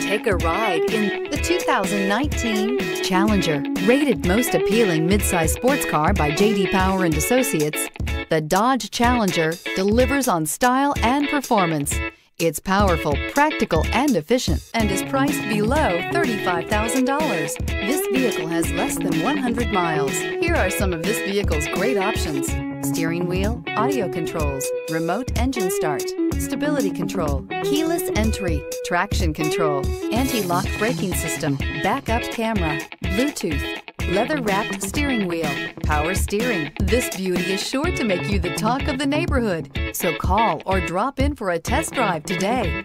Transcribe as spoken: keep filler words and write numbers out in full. Take a ride in the two thousand nineteen Challenger. Rated most appealing midsize sports car by J D Power and Associates, the Dodge Challenger delivers on style and performance. It's powerful, practical, and efficient, and is priced below thirty-five thousand dollars. This vehicle has less than one hundred miles. Here are some of this vehicle's great options: steering wheel audio controls, remote engine start, stability control, keyless entry, traction control, anti-lock braking system, backup camera, Bluetooth, leather-wrapped steering wheel, power steering. This beauty is sure to make you the talk of the neighborhood, so call or drop in for a test drive today.